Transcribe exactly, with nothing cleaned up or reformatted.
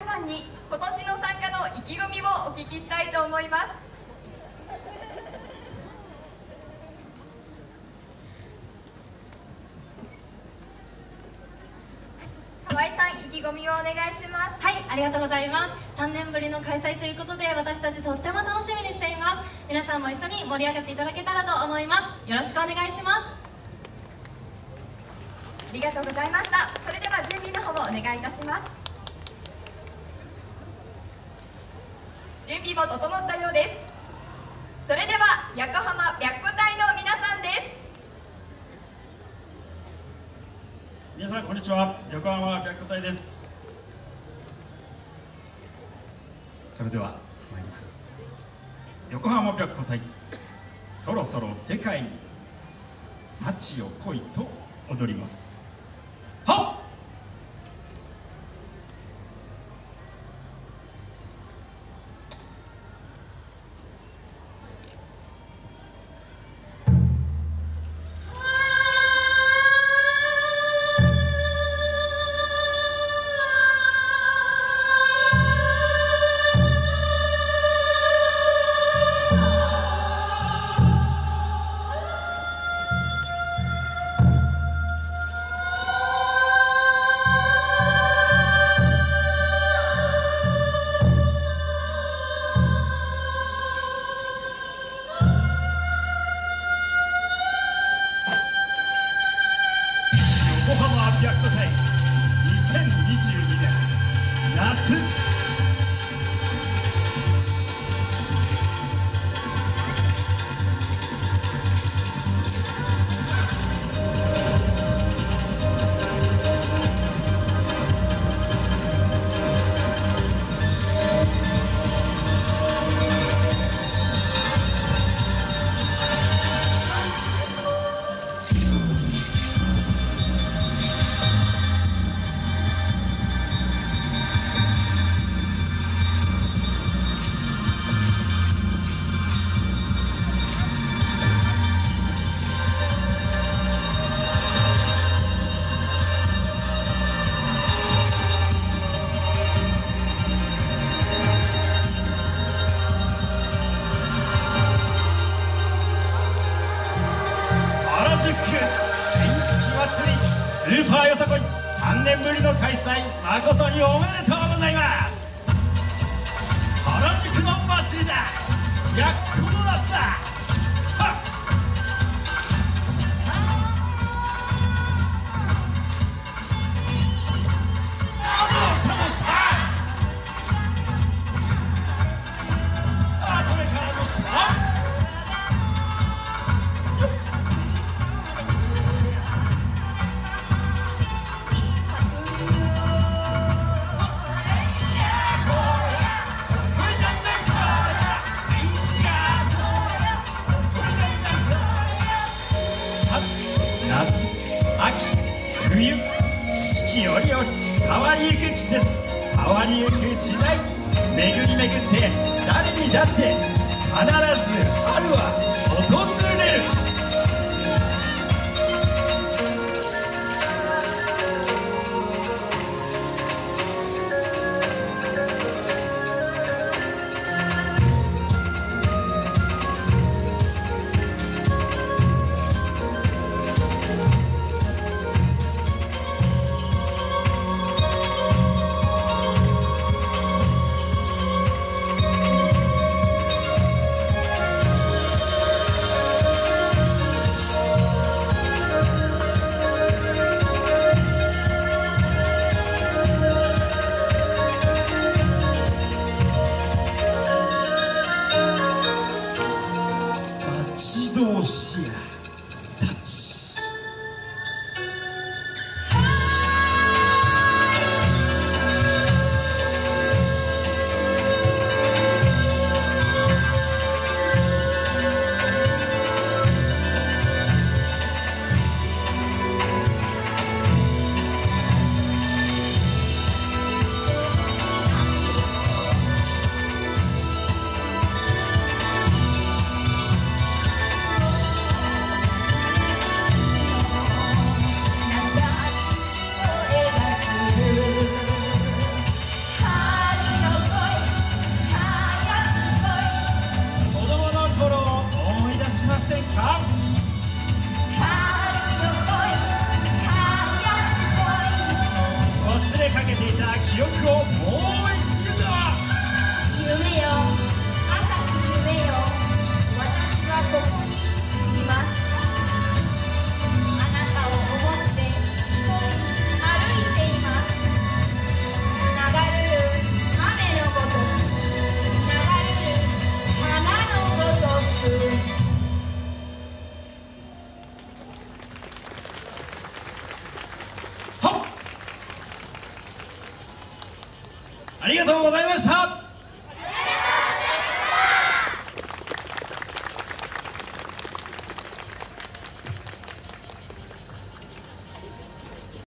皆さんに今年の参加の意気込みをお聞きしたいと思います。河合さん、意気込みをお願いします。はい、ありがとうございます。さんねんぶりの開催ということで、私たちとっても楽しみにしています。皆さんも一緒に盛り上げていただけたらと思います。よろしくお願いします。ありがとうございました。それでは準備の方をお願いいたします。準備も整ったようです。それでは横浜百姫隊の皆さんです。皆さんこんにちは、横浜百姫隊です。それでは参ります。横浜百姫隊、そろそろ世界に幸を来いと踊ります。はっ、横浜百姫隊にせんにじゅうにねん夏。元気祭りスーパーよさこい、さんねんぶりの開催、誠におめでとうございます。原宿の祭りだ、やっこの夏だ。はっ、あ、どうしたどうした、あ、これからどうした。冬、四季折々変わりゆく季節、変わりゆく時代、巡り巡って誰にだって必ず春は訪れる。ありがとうございました。